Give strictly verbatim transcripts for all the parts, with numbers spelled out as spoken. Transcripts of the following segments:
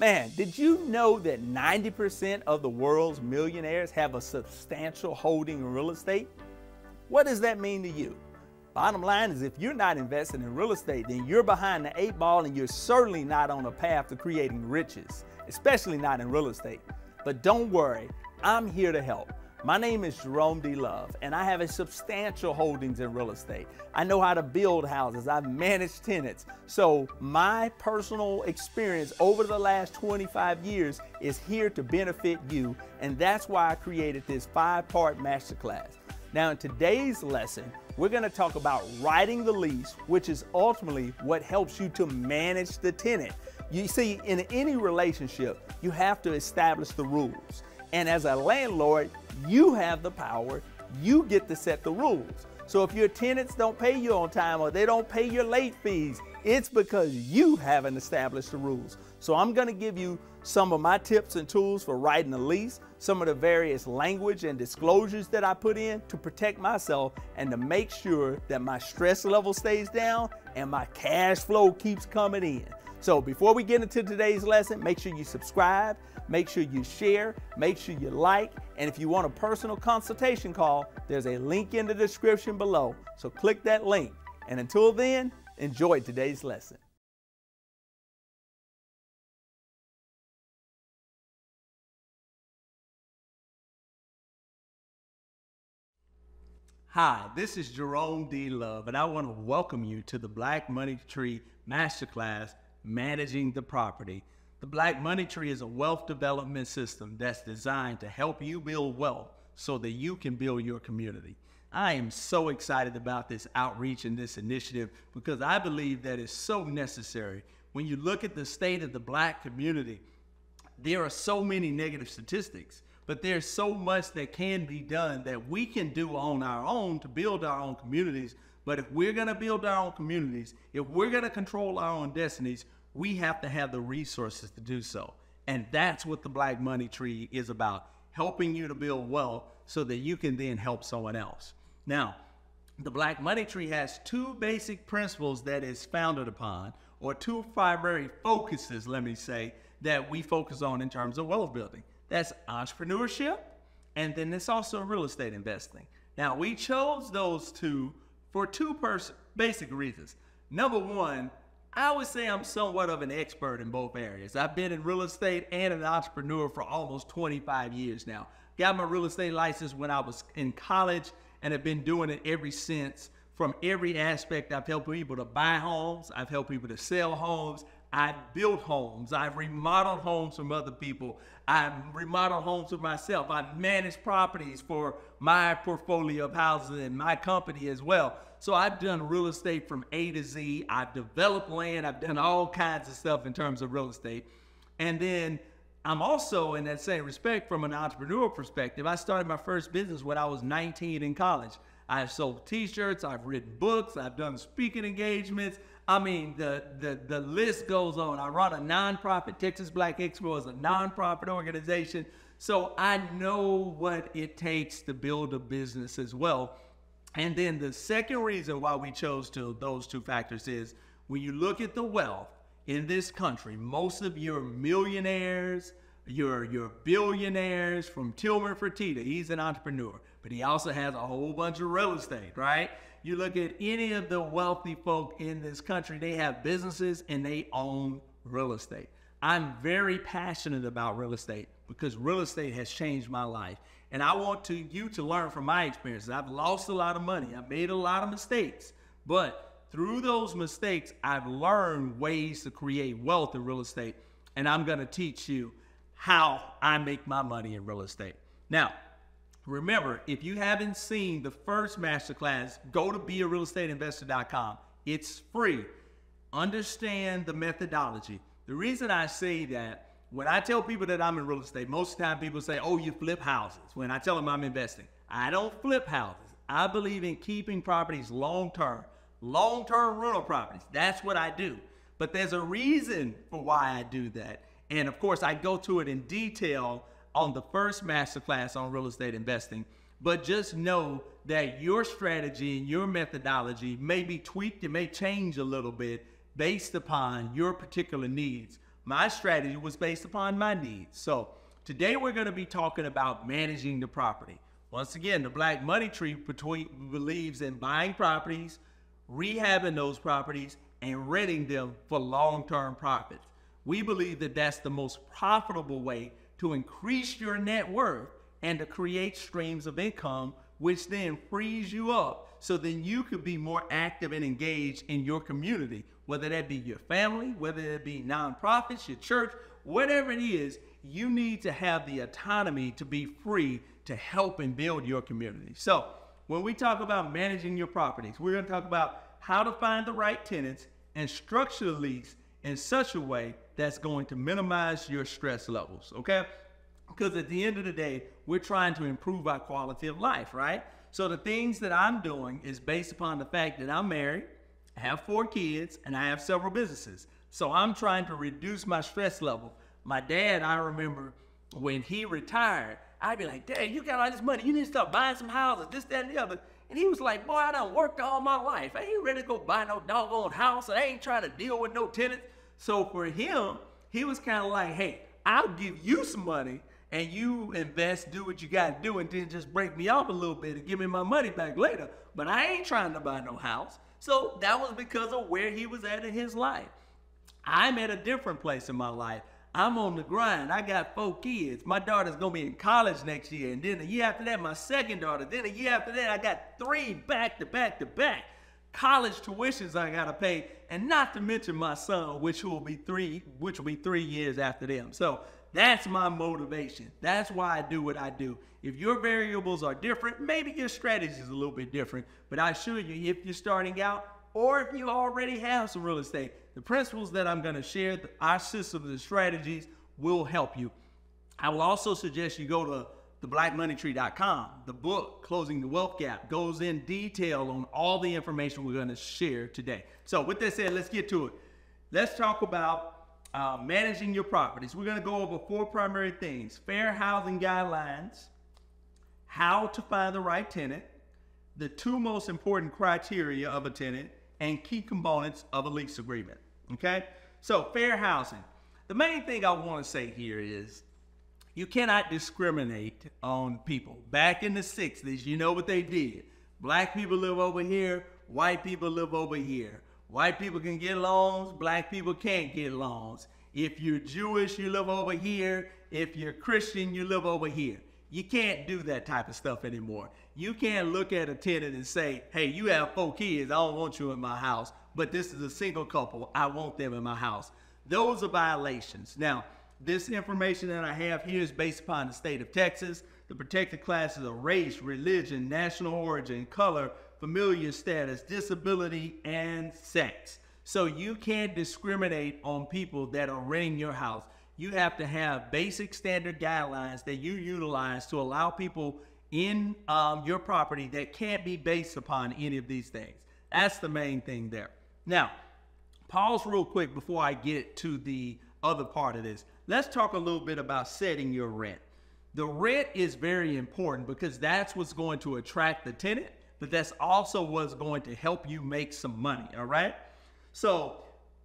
Man, did you know that ninety percent of the world's millionaires have a substantial holding in real estate? What does that mean to you? Bottom line is, if you're not investing in real estate, then you're behind the eight ball and you're certainly not on a path to creating riches, especially not in real estate. But don't worry, I'm here to help. My name is Jerome D. Love, and I have a substantial holdings in real estate. I know how to build houses. I've managed tenants. So my personal experience over the last twenty-five years is here to benefit you, and that's why I created this five-part masterclass. Now, in today's lesson, we're going to talk about writing the lease, which is ultimately what helps you to manage the tenant. You see, in any relationship, you have to establish the rules. And as a landlord, you have the power, you get to set the rules. So if your tenants don't pay you on time or they don't pay your late fees, it's because you haven't established the rules. So I'm gonna give you some of my tips and tools for writing a lease, some of the various language and disclosures that I put in to protect myself and to make sure that my stress level stays down and my cash flow keeps coming in. So before we get into today's lesson, make sure you subscribe, make sure you share, make sure you like, and if you want a personal consultation call, there's a link in the description below. So click that link. And until then, enjoy today's lesson. Hi, this is Jerome D. Love, and I want to welcome you to the Black Money Tree Masterclass, Managing the Property. The Black Money Tree is a wealth development system that's designed to help you build wealth so that you can build your community. I am so excited about this outreach and this initiative because I believe that it's so necessary. When you look at the state of the Black community, there are so many negative statistics, but there's so much that can be done that we can do on our own to build our own communities. But if we're going to build our own communities, if we're going to control our own destinies, we have to have the resources to do so. And that's what the Black Money Tree is about, helping you to build wealth so that you can then help someone else. Now, the Black Money Tree has two basic principles that it's founded upon, or two primary focuses, let me say, that we focus on in terms of wealth building. That's entrepreneurship, and then it's also real estate investing. Now, we chose those two for two basic reasons. Number one, I would say I'm somewhat of an expert in both areas. I've been in real estate and an entrepreneur for almost twenty-five years now. Got my real estate license when I was in college and have been doing it ever since. From every aspect, I've helped people to buy homes. I've helped people to sell homes. I've built homes. I've remodeled homes from other people. I've remodeled homes for myself. I've managed properties for my portfolio of houses and my company as well. So I've done real estate from A to Z. I've developed land. I've done all kinds of stuff in terms of real estate. And then I'm also, in that same respect, from an entrepreneurial perspective, I started my first business when I was nineteen in college. I've sold t-shirts, I've written books, I've done speaking engagements. I mean, the, the, the list goes on. I run a nonprofit. Texas Black Expo is a nonprofit organization. So I know what it takes to build a business as well. And then the second reason why we chose to those two factors is when you look at the wealth in this country, most of your millionaires, your, your billionaires, from Tilman Fertitta, he's an entrepreneur, but he also has a whole bunch of real estate, right? You look at any of the wealthy folk in this country, they have businesses and they own real estate. I'm very passionate about real estate because real estate has changed my life. And I want to, you to learn from my experiences. I've lost a lot of money. I've made a lot of mistakes, but through those mistakes, I've learned ways to create wealth in real estate. And I'm going to teach you how I make my money in real estate. Now, remember, if you haven't seen the first masterclass, go to Be A Real Estate Investor dot com. It's free. Understand the methodology. The reason I say that, when I tell people that I'm in real estate, most of the time people say, oh, you flip houses. When I tell them I'm investing, I don't flip houses. I believe in keeping properties long-term, long-term rental properties. That's what I do. But there's a reason for why I do that. And of course, I go to it in detail on the first masterclass on real estate investing, but just know that your strategy and your methodology may be tweaked, it may change a little bit based upon your particular needs. My strategy was based upon my needs. So today we're going to be talking about managing the property. Once again, the Black Money Tree between, believes in buying properties, rehabbing those properties, and renting them for long-term profits. We believe that that's the most profitable way to increase your net worth and to create streams of income, which then frees you up so then you could be more active and engaged in your community, whether that be your family, whether it be nonprofits, your church, whatever it is. You need to have the autonomy to be free to help and build your community. So when we talk about managing your properties, we're going to talk about how to find the right tenants and structure the lease in such a way that's going to minimize your stress levels, okay? Because at the end of the day, we're trying to improve our quality of life, right? So the things that I'm doing is based upon the fact that I'm married, I have four kids, and I have several businesses. So I'm trying to reduce my stress level. My dad, I remember when he retired, I'd be like, Dad, you got all this money. You need to start buying some houses, this, that, and the other. And he was like, boy, I done worked all my life. I ain't ready to go buy no doggone house. I ain't trying to deal with no tenants. So for him, he was kind of like, hey, I'll give you some money and you invest, do what you got to do, and then just break me off a little bit and give me my money back later. But I ain't trying to buy no house. So that was because of where he was at in his life. I'm at a different place in my life. I'm on the grind. I got four kids. My daughter's going to be in college next year. And then the year after that, my second daughter. Then the year after that, I got three back to back to back. College tuitions I got to pay. And not to mention my son, which will be three, which will be three years after them. So that's my motivation. That's why I do what I do. If your variables are different, maybe your strategy is a little bit different. But I assure you, if you're starting out or if you already have some real estate, the principles that I'm going to share, the, our systems and strategies will help you. I will also suggest you go to the black money tree dot com. The book, Closing the Wealth Gap, goes in detail on all the information we're going to share today. So with that said, let's get to it. Let's talk about uh, managing your properties. We're going to go over four primary things: fair housing guidelines, how to find the right tenant, the two most important criteria of a tenant, and key components of a lease agreement, okay? So fair housing. The main thing I wanna say here is you cannot discriminate on people. Back in the sixties, you know what they did. Black people live over here, white people live over here. White people can get loans, black people can't get loans. If you're Jewish, you live over here. If you're Christian, you live over here. You can't do that type of stuff anymore. You can't look at a tenant and say, hey, you have four kids, I don't want you in my house, but this is a single couple, I want them in my house. Those are violations. Now, this information that I have here is based upon the state of Texas. The protected classes are race, religion, national origin, color, familial status, disability, and sex. So you can't discriminate on people that are renting your house. You have to have basic standard guidelines that you utilize to allow people in um, your property that can't be based upon any of these things. That's the main thing there. Now, pause real quick before I get to the other part of this. Let's talk a little bit about setting your rent. The rent is very important because that's what's going to attract the tenant, but that's also what's going to help you make some money, all right? So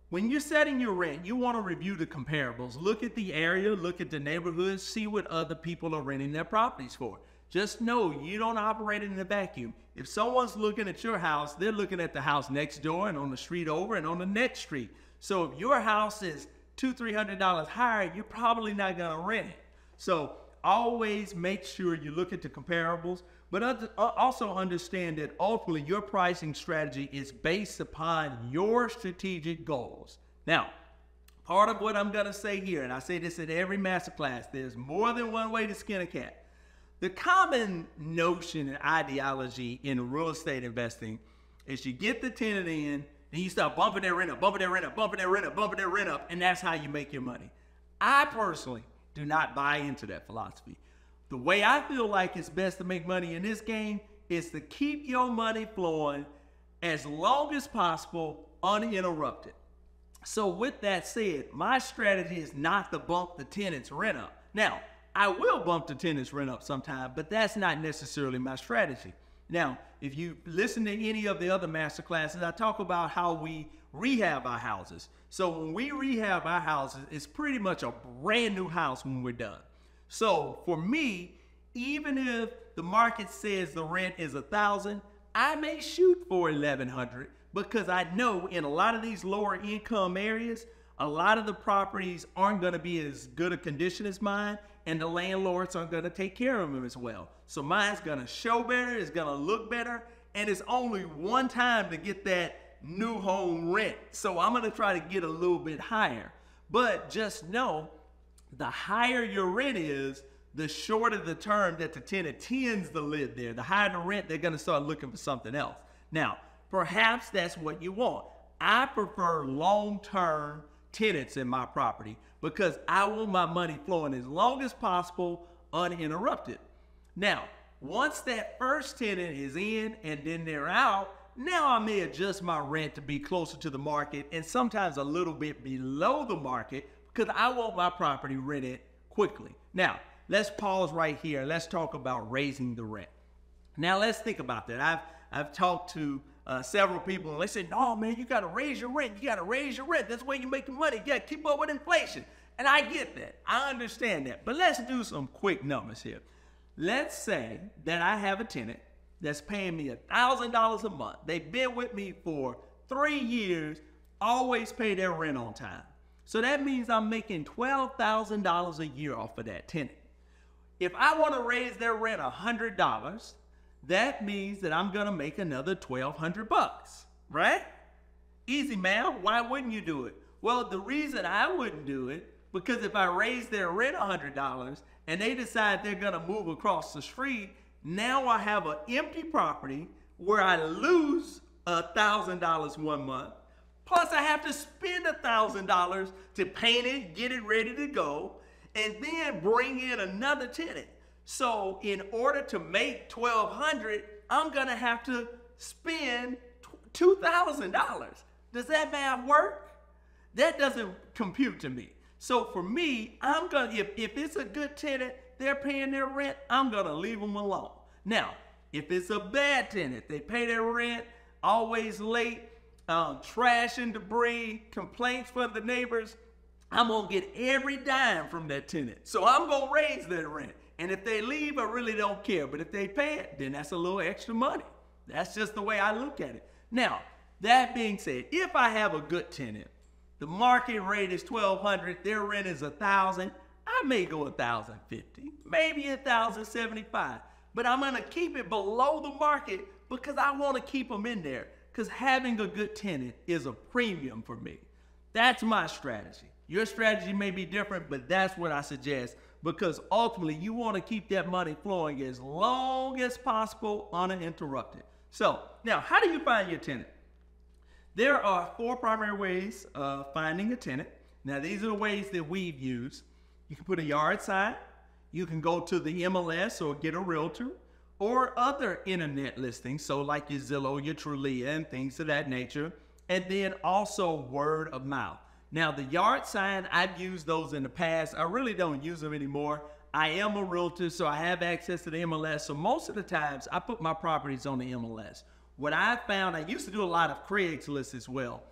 when you're setting your rent, you want to review the comparables. Look at the area, look at the neighborhood, see what other people are renting their properties for. Just know you don't operate in a vacuum. If someone's looking at your house, they're looking at the house next door and on the street over and on the next street. So if your house is two hundred, three hundred dollars higher, you're probably not going to rent it. So always make sure you look at the comparables, but also understand that ultimately your pricing strategy is based upon your strategic goals. Now, part of what I'm going to say here, and I say this in every masterclass, there's more than one way to skin a cat. The common notion and ideology in real estate investing is you get the tenant in, then you start bumping their rent up, bumping their rent up, bumping their rent up, bumping their rent up, and that's how you make your money. I personally do not buy into that philosophy. The way I feel like it's best to make money in this game is to keep your money flowing as long as possible, uninterrupted. So with that said, my strategy is not to bump the tenant's rent up. Now, I will bump the tenant's rent up sometime, but that's not necessarily my strategy. Now, if you listen to any of the other masterclasses, I talk about how we rehab our houses. So when we rehab our houses, it's pretty much a brand new house when we're done. So for me, even if the market says the rent is a thousand dollars, I may shoot for eleven hundred dollars because I know in a lot of these lower income areas, a lot of the properties aren't going to be as good a condition as mine, and the landlords aren't going to take care of them as well. So mine's going to show better, it's going to look better, and it's only one time to get that new home rent. So I'm going to try to get a little bit higher. But just know, the higher your rent is, the shorter the term that the tenant tends to live there. The higher the rent, they're going to start looking for something else. Now, perhaps that's what you want. I prefer long-term tenants in my property because I want my money flowing as long as possible, uninterrupted. Now, once that first tenant is in and then they're out, now I may adjust my rent to be closer to the market and sometimes a little bit below the market because I want my property rented quickly. Now, let's pause right here. Let's talk about raising the rent. Now, let's think about that. I've, I've talked to uh, several people and they said, no, man, you got to raise your rent. You got to raise your rent. That's where you make your money. You got to keep up with inflation. And I get that. I understand that. But let's do some quick numbers here. Let's say that I have a tenant that's paying me a thousand dollars a month. They've been with me for three years, always pay their rent on time. So that means I'm making twelve thousand dollars a year off of that tenant. If I want to raise their rent a hundred dollars, that means that I'm going to make another twelve hundred bucks, right? Easy, man. Why wouldn't you do it? Well, the reason I wouldn't do it, because if I raise their rent a hundred dollars and they decide they're going to move across the street, now I have an empty property where I lose a thousand dollars one month. Plus, I have to spend a thousand dollars to paint it, get it ready to go, and then bring in another tenant. So in order to make twelve hundred dollars, I'm going to have to spend two thousand dollars. Does that math work? That doesn't compute to me. So for me, I'm gonna if, if it's a good tenant, they're paying their rent, I'm gonna leave them alone. Now, if it's a bad tenant, they pay their rent, always late, um, trash and debris, complaints from the neighbors, I'm gonna get every dime from that tenant. So I'm gonna raise their rent. And if they leave, I really don't care. But if they pay it, then that's a little extra money. That's just the way I look at it. Now, that being said, if I have a good tenant, the market rate is twelve hundred, their rent is a thousand, I may go a thousand fifty, maybe a thousand seventy-five, but I'm gonna keep it below the market because I wanna keep them in there, because having a good tenant is a premium for me. That's my strategy. Your strategy may be different, but that's what I suggest, because ultimately you wanna keep that money flowing as long as possible, uninterrupted. So now, how do you find your tenant? There are four primary ways of finding a tenant. Now, these are the ways that we've used. You can put a yard sign, you can go to the M L S or get a realtor, or other internet listings, so like your Zillow, your Trulia, and things of that nature, and then also word of mouth. Now, the yard sign, I've used those in the past. I really don't use them anymore. I am a realtor, so I have access to the M L S, so most of the times I put my properties on the M L S. What I found, I used to do a lot of Craigslist as well,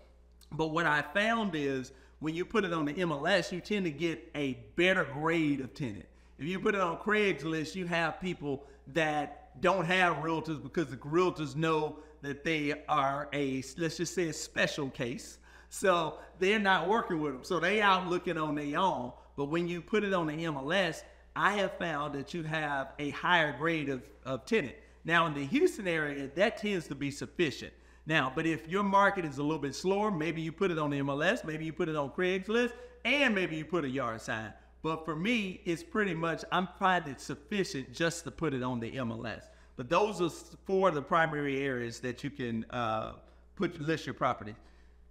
but what I found is when you put it on the M L S, you tend to get a better grade of tenant. If you put it on Craigslist, you have people that don't have realtors because the realtors know that they are a, let's just say, a special case. So they're not working with them. So they out looking on their own. But when you put it on the M L S, I have found that you have a higher grade of, of tenant. Now, in the Houston area, that tends to be sufficient. Now, but if your market is a little bit slower, maybe you put it on the M L S, maybe you put it on Craigslist, and maybe you put a yard sign. But for me, it's pretty much, I'm finding it sufficient just to put it on the M L S. But those are four of the primary areas that you can uh, put list your property.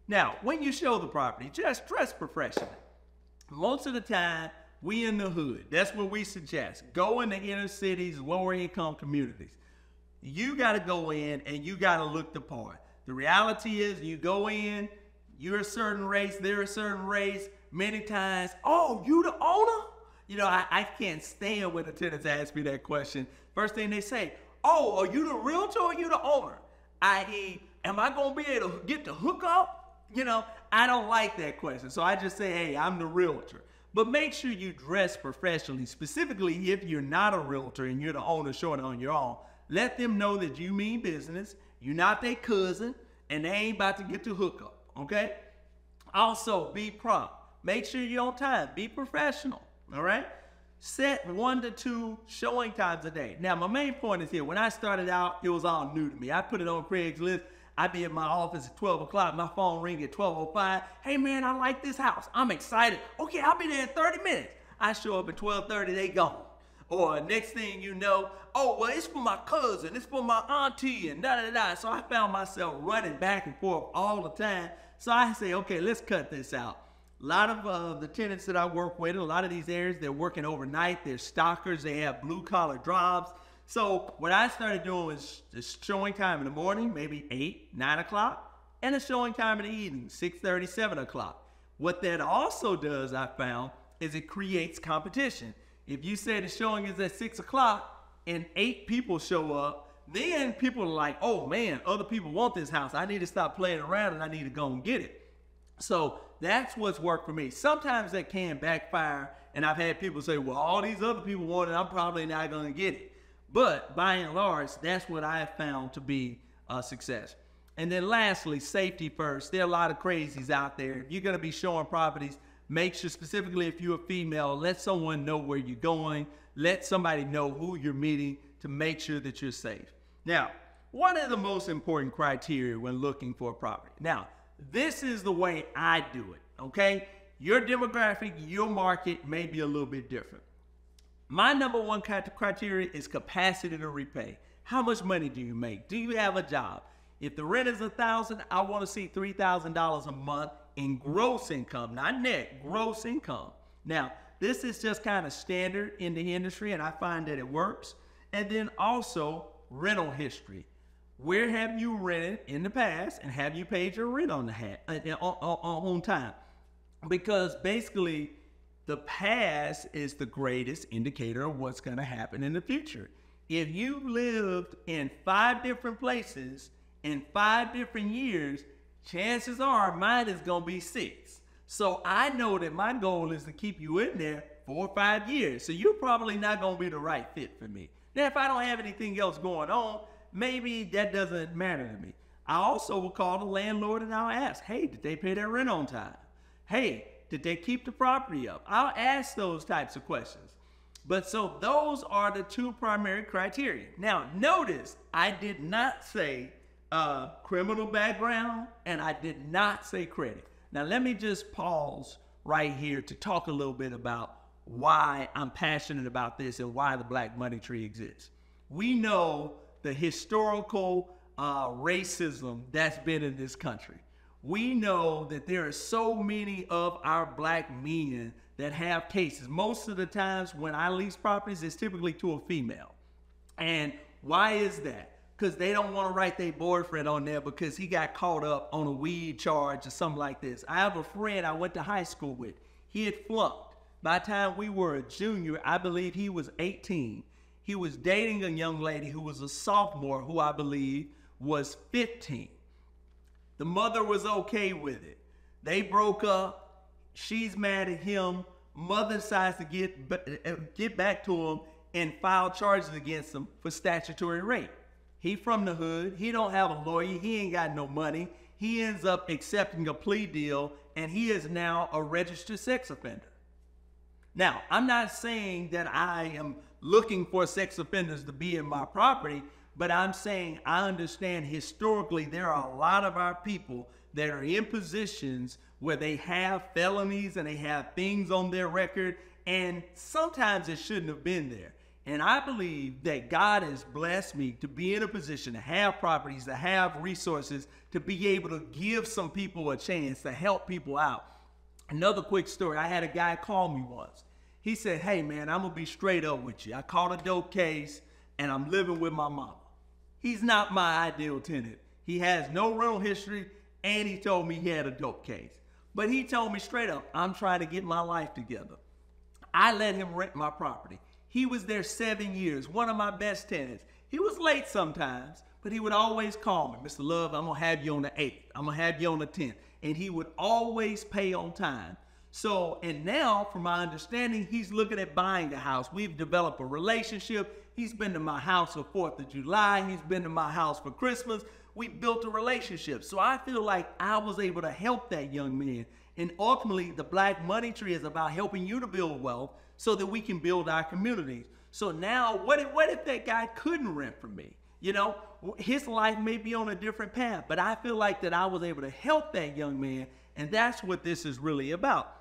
Now, when you show the property, just dress professionally. Most of the time, we in the hood. That's what we suggest. Go in the inner cities, lower income communities. You got to go in and you got to look the part. The reality is you go in, you're a certain race, they're a certain race. Many times, oh, you the owner? You know, I, I can't stand when the tenants ask me that question. First thing they say, oh, are you the realtor or are you the owner? that is, am I going to be able to get the hookup? You know, I don't like that question. So I just say, hey, I'm the realtor. But make sure you dress professionally, specifically if you're not a realtor and you're the owner short on your own. Let them know that you mean business, you're not their cousin, and they ain't about to get to hookup, okay? Also, be prompt. Make sure you're on time. Be professional, all right? Set one to two showing times a day. Now, my main point is here. When I started out, it was all new to me. I put it on Craigslist. I'd be at my office at twelve o'clock. My phone ring at twelve oh five. Hey, man, I like this house. I'm excited. Okay, I'll be there in thirty minutes. I show up at twelve thirty. They gone. Or next thing you know, oh, well, it's for my cousin. It's for my auntie and da-da-da. So I found myself running back and forth all the time. So I say, okay, let's cut this out. A lot of uh, the tenants that I work with, a lot of these areas, they're working overnight. They're stockers. They have blue-collar jobs. So what I started doing was just showing time in the morning, maybe eight, nine o'clock, and a showing time in the evening, six thirty, seven o'clock. What that also does, I found, is it creates competition. If you say the showing is at six o'clock and eight people show up, then people are like, oh, man, other people want this house. I need to stop playing around and I need to go and get it. So that's what's worked for me. Sometimes that can backfire, and I've had people say, well, all these other people want it. I'm probably not going to get it. But by and large, that's what I have found to be a success. And then lastly, safety first. There are a lot of crazies out there. If you're going to be showing properties, make sure, specifically if you're a female, let someone know where you're going. Let somebody know who you're meeting to make sure that you're safe. Now, what are the most important criteria when looking for a property? Now, this is the way I do it, okay? Your demographic, your market may be a little bit different. My number one criteria is capacity to repay. How much money do you make? Do you have a job? If the rent is one thousand dollars, I want to see three thousand dollars a month in gross income, not net, gross income. Now, this is just kind of standard in the industry, and I find that it works. And then also rental history. Where have you rented in the past, and have you paid your rent on the hat, uh, on, on, on time? Because basically, the past is the greatest indicator of what's going to happen in the future. If you lived in five different places in five different years, chances are mine is going to be six. So I know that my goal is to keep you in there four or five years. So you're probably not going to be the right fit for me. Now, if I don't have anything else going on, maybe that doesn't matter to me. I also will call the landlord and I'll ask, hey, did they pay their rent on time? Hey, did they keep the property up? I'll ask those types of questions. But so those are the two primary criteria. Now, notice I did not say uh, criminal background and I did not say credit. Now, let me just pause right here to talk a little bit about why I'm passionate about this and why the Black Money Tree exists. We know the historical uh, racism that's been in this country. We know that there are so many of our black men that have cases. Most of the times when I lease properties, it's typically to a female. And why is that? Because they don't want to write their boyfriend on there because he got caught up on a weed charge or something like this. I have a friend I went to high school with. He had flunked. By the time we were a junior, I believe he was eighteen. He was dating a young lady who was a sophomore, who I believe was fifteen. The mother was okay with it. They broke up. She's mad at him. Mother decides to get, get back to him and file charges against him for statutory rape. He from the hood. He don't have a lawyer. He ain't got no money. He ends up accepting a plea deal, and he is now a registered sex offender. Now, I'm not saying that I am looking for sex offenders to be in my property, but I'm saying I understand historically there are a lot of our people that are in positions where they have felonies and they have things on their record, and sometimes it shouldn't have been there. And I believe that God has blessed me to be in a position to have properties, to have resources, to be able to give some people a chance, to help people out. Another quick story, I had a guy call me once. He said, hey man, I'm gonna be straight up with you. I caught a dope case and I'm living with my mama. He's not my ideal tenant. He has no rental history and he told me he had a dope case. But he told me straight up, I'm trying to get my life together. I let him rent my property. He was there seven years, one of my best tenants. He was late sometimes, but he would always call me, Mister Love, I'm gonna have you on the eighth. I'm gonna have you on the tenth. and he would always pay on time. So, and now from my understanding, he's looking at buying a house. We've developed a relationship. He's been to my house for fourth of July. He's been to my house for Christmas. We built a relationship. So I feel like I was able to help that young man. And ultimately, the Black Money Tree is about helping you to build wealth so that we can build our communities. So now, what if, what if that guy couldn't rent from me? You know, his life may be on a different path, but I feel like that I was able to help that young man, and that's what this is really about.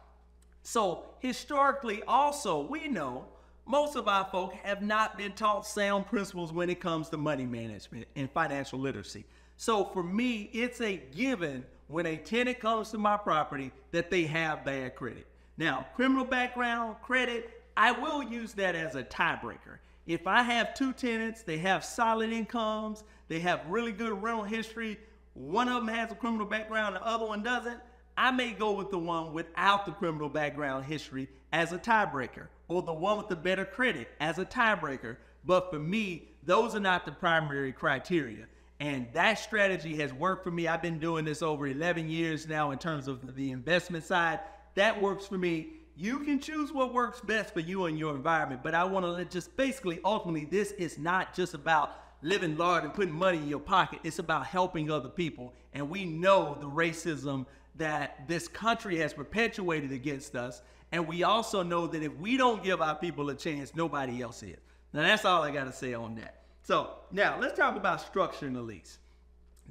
So historically also, we know most of our folk have not been taught sound principles when it comes to money management and financial literacy. So for me, it's a given when a tenant comes to my property that they have bad credit. Now, criminal background, credit, I will use that as a tiebreaker. If I have two tenants, they have solid incomes, they have really good rental history, one of them has a criminal background, the other one doesn't, I may go with the one without the criminal background history as a tiebreaker, or the one with the better credit as a tiebreaker. But for me, those are not the primary criteria. And that strategy has worked for me. I've been doing this over eleven years now in terms of the investment side. That works for me. You can choose what works best for you and your environment, but I want to just basically, ultimately, this is not just about living large and putting money in your pocket. It's about helping other people. And we know the racism that this country has perpetuated against us. And we also know that if we don't give our people a chance, nobody else is. Now, that's all I got to say on that. So now let's talk about structuring the lease.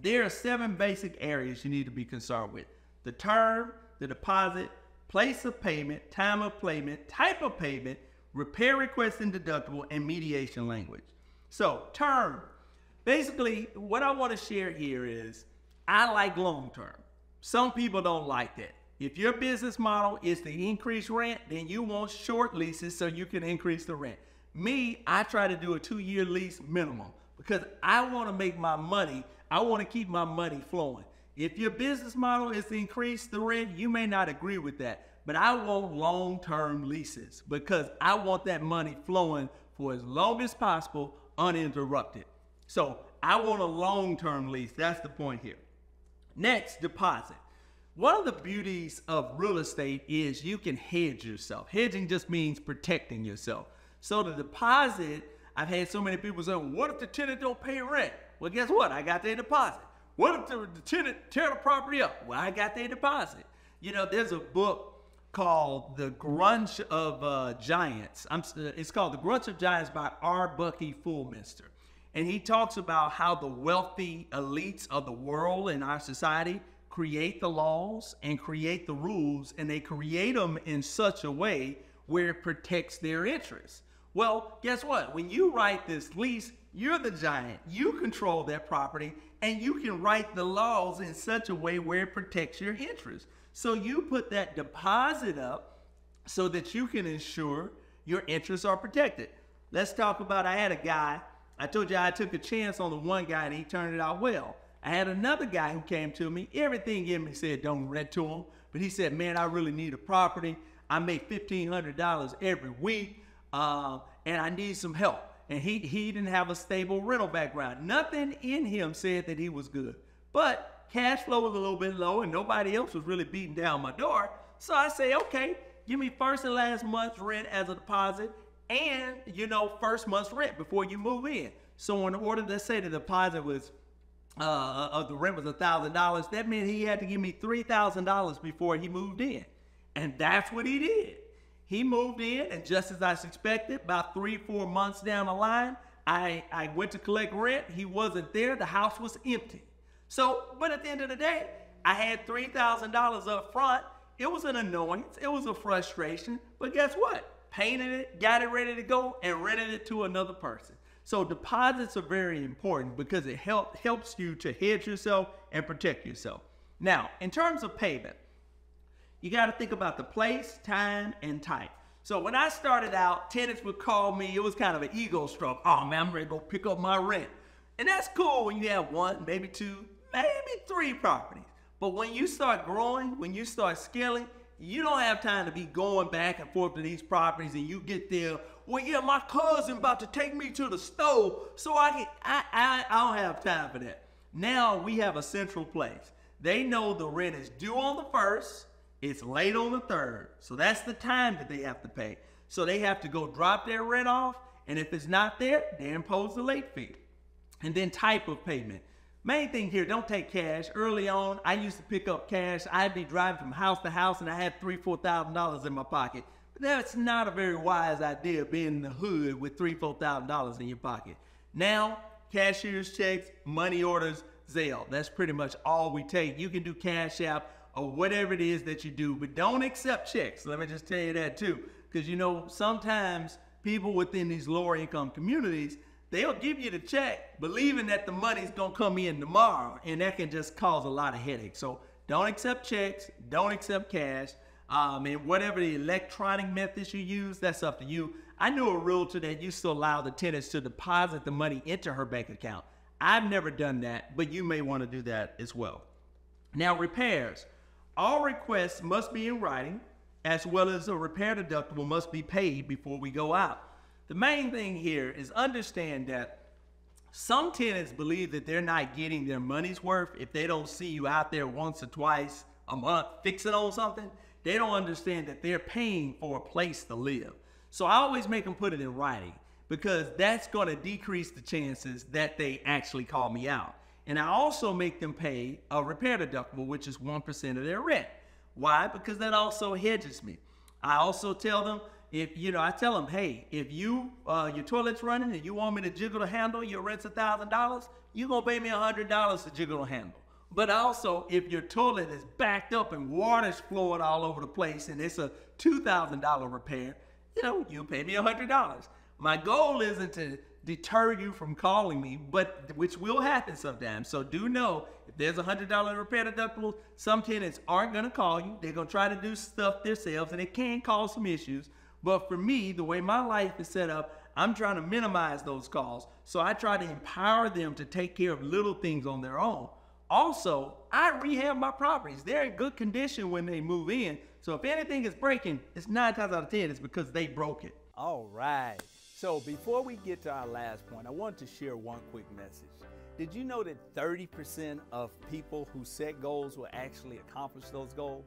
There are seven basic areas you need to be concerned with: the term, the deposit, place of payment, time of payment, type of payment, repair request and deductible, and mediation language. So term, basically what I want to share here is I like long-term. Some people don't like that. If your business model is to increase rent, then you want short leases so you can increase the rent. Me, I try to do a two-year lease minimum because I want to make my money. I want to keep my money flowing. If your business model is to increase the rent, you may not agree with that, but I want long-term leases because I want that money flowing for as long as possible, uninterrupted. So I want a long-term lease. That's the point here. Next, deposit. One of the beauties of real estate is you can hedge yourself. Hedging just means protecting yourself. So the deposit, I've had so many people say, what if the tenant don't pay rent? Well, guess what? I got their deposit. What if the, the tenant tear the property up? Well, I got their deposit. You know, there's a book called The Grunch of uh, Giants. I'm, it's called The Grunch of Giants by R. Bucky Fullminster. And he talks about how the wealthy elites of the world in our society create the laws and create the rules, and they create them in such a way where it protects their interests. Well, guess what? When you write this lease, you're the giant. You control that property, and you can write the laws in such a way where it protects your interests. So you put that deposit up so that you can ensure your interests are protected. Let's talk about, I had a guy, I told you I took a chance on the one guy and he turned it out well. I had another guy who came to me, everything in me said don't rent to him, but he said, man, I really need a property. I make fifteen hundred dollars every week uh, and I need some help. And he, he didn't have a stable rental background. Nothing in him said that he was good, but cash flow was a little bit low and nobody else was really beating down my door. So I say, okay, give me first and last month's rent as a deposit, and, you know, first month's rent before you move in. So in order to say the deposit was, uh, of the rent was a thousand dollars, that meant he had to give me three thousand dollars before he moved in. And that's what he did. He moved in, and just as I suspected, about three, four months down the line, I, I went to collect rent. He wasn't there. The house was empty. So, but at the end of the day, I had three thousand dollars up front. It was an annoyance. It was a frustration. But guess what? Painted it, got it ready to go, and rented it to another person. So deposits are very important because it help, helps you to hedge yourself and protect yourself. Now, in terms of payment, you got to think about the place, time, and type. So when I started out, tenants would call me. It was kind of an ego stroke. Oh, man, I'm ready to go pick up my rent. And that's cool when you have one, maybe two, maybe three properties. But when you start growing, when you start scaling, you don't have time to be going back and forth to these properties, and you get there, well, yeah, my cousin about to take me to the store, so I, can, I, I, I don't have time for that. Now we have a central place. They know the rent is due on the first, it's late on the third. So that's the time that they have to pay. So they have to go drop their rent off, and if it's not there, they impose the late fee. And then type of payment. Main thing here, don't take cash. Early on, I used to pick up cash. I'd be driving from house to house, and I had three, four thousand dollars in my pocket. But that's not a very wise idea, being in the hood with three, four thousand dollars in your pocket. Now, cashier's checks, money orders, Zelle. That's pretty much all we take. You can do Cash App or whatever it is that you do, but don't accept checks. Let me just tell you that too, because you know sometimes people within these lower income communities, they'll give you the check believing that the money's gonna come in tomorrow, and that can just cause a lot of headaches. So don't accept checks, don't accept cash, um, and whatever the electronic methods you use, that's up to you. I knew a realtor that used to allow the tenants to deposit the money into her bank account. I've never done that, but you may wanna do that as well. Now, repairs. All requests must be in writing, as well as a repair deductible must be paid before we go out. The main thing here is understand that some tenants believe that they're not getting their money's worth if they don't see you out there once or twice a month fixing on something. They don't understand that they're paying for a place to live. So I always make them put it in writing, because that's going to decrease the chances that they actually call me out. And I also make them pay a repair deductible, which is one percent of their rent. Why? Because that also hedges me. I also tell them, If, you know, I tell them, hey, if you, uh, your toilet's running and you want me to jiggle the handle, your rent's a thousand dollars, you're going to pay me a hundred dollars to jiggle the handle. But also, if your toilet is backed up and water's flowing all over the place and it's a two thousand dollar repair, you know, you pay me a hundred dollars. My goal isn't to deter you from calling me, but which will happen sometimes. So do know, if there's a hundred dollar repair deductible, some tenants aren't going to call you. They're going to try to do stuff themselves, and it can cause some issues. But for me, the way my life is set up, I'm trying to minimize those calls. So I try to empower them to take care of little things on their own. Also, I rehab my properties. They're in good condition when they move in. So if anything is breaking, it's nine times out of ten, it's because they broke it. All right. So before we get to our last point, I want to share one quick message. Did you know that thirty percent of people who set goals will actually accomplish those goals?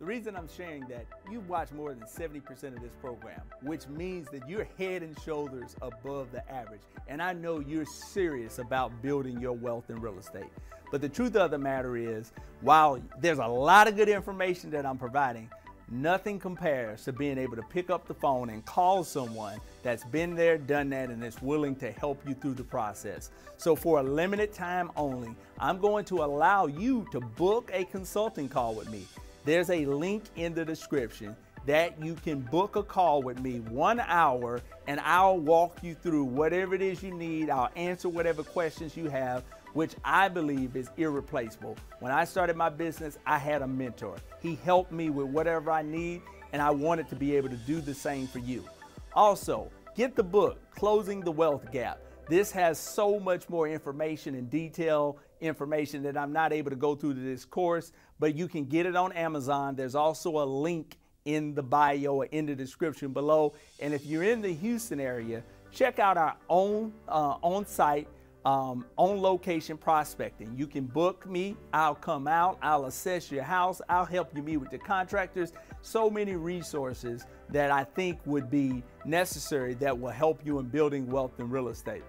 The reason I'm sharing that, you've watched more than seventy percent of this program, which means that you're head and shoulders above the average. And I know you're serious about building your wealth in real estate. But the truth of the matter is, while there's a lot of good information that I'm providing, nothing compares to being able to pick up the phone and call someone that's been there, done that, and is willing to help you through the process. So for a limited time only, I'm going to allow you to book a consulting call with me. There's a link in the description that you can book a call with me, one hour, and I'll walk you through whatever it is you need. I'll answer whatever questions you have, which I believe is irreplaceable. When I started my business, I had a mentor. He helped me with whatever I need, and I wanted to be able to do the same for you. Also, get the book, Closing the Wealth Gap. This has so much more information and detail information that I'm not able to go through to this course, but you can get it on Amazon. There's also a link in the bio or in the description below. And if you're in the Houston area, check out our own uh, on-site, um, on-location prospecting. You can book me, I'll come out, I'll assess your house, I'll help you meet with the contractors. So many resources that I think would be necessary that will help you in building wealth in real estate.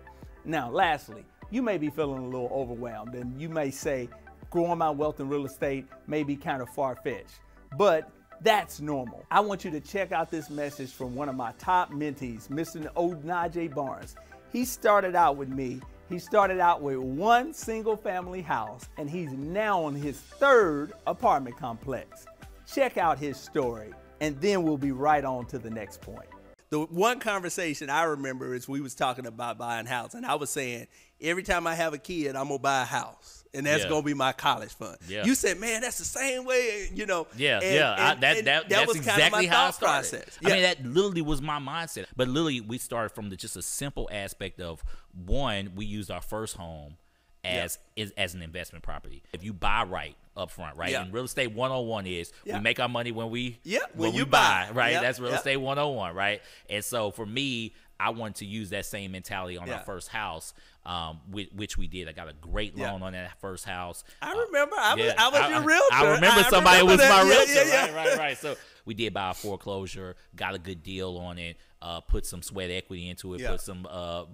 Now, lastly, you may be feeling a little overwhelmed, and you may say, growing my wealth in real estate may be kind of far-fetched, but that's normal. I want you to check out this message from one of my top mentees, Mister O'Najay Barnes. He started out with me. He started out with one single family house, and he's now on his third apartment complex. Check out his story, and then we'll be right on to the next point. The one conversation I remember is we was talking about buying house, and I was saying, every time I have a kid, I'm going to buy a house, and that's yeah. going to be my college fund. Yeah. You said, man, that's the same way, you know. Yeah, and, yeah, and, I, that, and that, that was exactly kind of my how thought I started. Process. Yeah. I mean, that literally was my mindset. But literally, we started from the, just a simple aspect of, one, we used our first home as, yeah. is, as an investment property. If you buy right up front, right? Yeah. And real estate one oh one is yeah. we make our money when we yeah, when, when you we buy, buy right? Yeah. That's real yeah. estate one oh one, right? And so for me, I wanted to use that same mentality on yeah. our first house, um, which, which we did. I got a great loan yeah. on that first house. I uh, remember. I was, yeah, I was I, your realtor. I remember I somebody remember was that. my realtor. Yeah, yeah, yeah. Right, right, right. So we did buy a foreclosure, got a good deal on it, uh, put some sweat equity into it, yeah. put some, uh,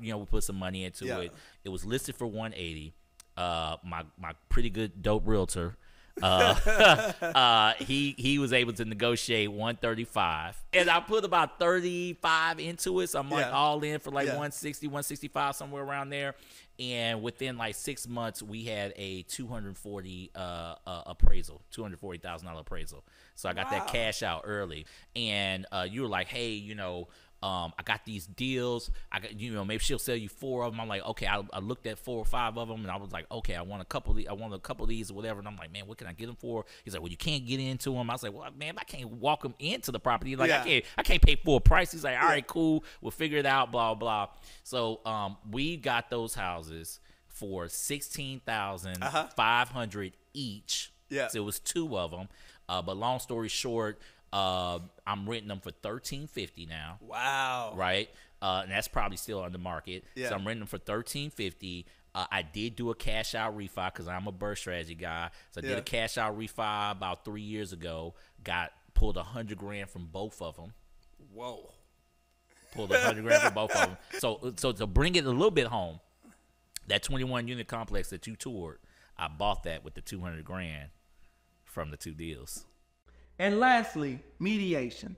you know, we put some money into yeah. it. It was listed for one eighty. Uh, my my pretty good dope realtor. Uh, uh, he he was able to negotiate one thirty-five, and I put about thirty-five into it. So I'm like yeah. all in for like yeah. one sixty, one sixty-five, somewhere around there. And within like six months, we had a two hundred forty uh, uh, appraisal, two hundred forty thousand dollar appraisal. So I got wow. that cash out early. And uh, you were like, hey, you know, um, I got these deals. I got, you know, maybe she'll sell you four of them. I'm like, okay, I, I looked at four or five of them, and I was like, okay, I want a couple of these, I want a couple of these or whatever. And I'm like, man, what can I get them for? He's like, well, you can't get into them. I was like, well, man, I can't walk them into the property. Like, yeah. I can't, I can't pay full price. He's like, all yeah. right, cool, we'll figure it out, blah, blah. So, um, we got those houses for sixteen thousand five hundred dollars each. Yeah. So it was two of them. Uh, but long story short, uh I'm renting them for thirteen fifty now. Wow. Right? Uh and that's probably still on the market. Yeah. So I'm renting them for thirteen fifty. Uh I did do a cash out refi because I'm a burst strategy guy. So I yeah. did a cash out refi about three years ago. Got pulled a hundred grand from both of them. Whoa. Pulled a hundred grand from both of them. So so to bring it a little bit home, that twenty-one unit complex that you toured, I bought that with the two hundred grand from the two deals. And lastly, mediation.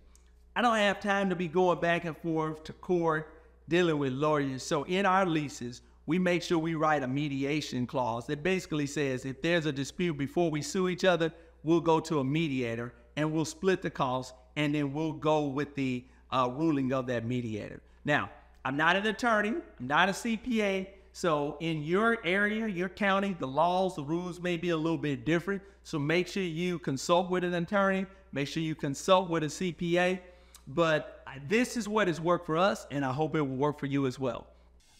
I don't have time to be going back and forth to court, dealing with lawyers. So in our leases, we make sure we write a mediation clause that basically says if there's a dispute before we sue each other, we'll go to a mediator and we'll split the cost, and then we'll go with the uh, ruling of that mediator. Now, I'm not an attorney, I'm not a C P A. So in your area, your county, the laws, the rules may be a little bit different. So make sure you consult with an attorney, make sure you consult with a C P A. But this is what has worked for us, and I hope it will work for you as well.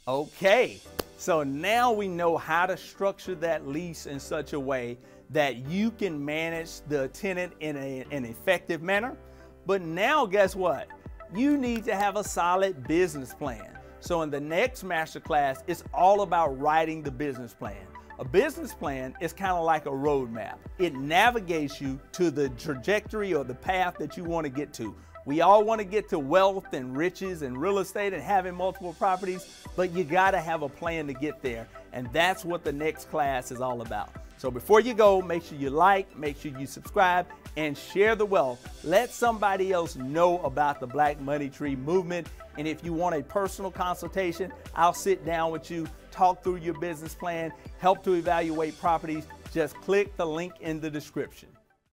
Okay, so now we know how to structure that lease in such a way that you can manage the tenant in a, an effective manner. But now guess what? You need to have a solid business plan. So in the next masterclass, it's all about writing the business plan. A business plan is kind of like a roadmap. It navigates you to the trajectory or the path that you want to get to. We all want to get to wealth and riches and real estate and having multiple properties, but you got to have a plan to get there. And that's what the next class is all about. So before you go, make sure you like, make sure you subscribe, and share the wealth. Let somebody else know about the Black Money Tree movement. And if you want a personal consultation, I'll sit down with you, talk through your business plan, help to evaluate properties. Just click the link in the description.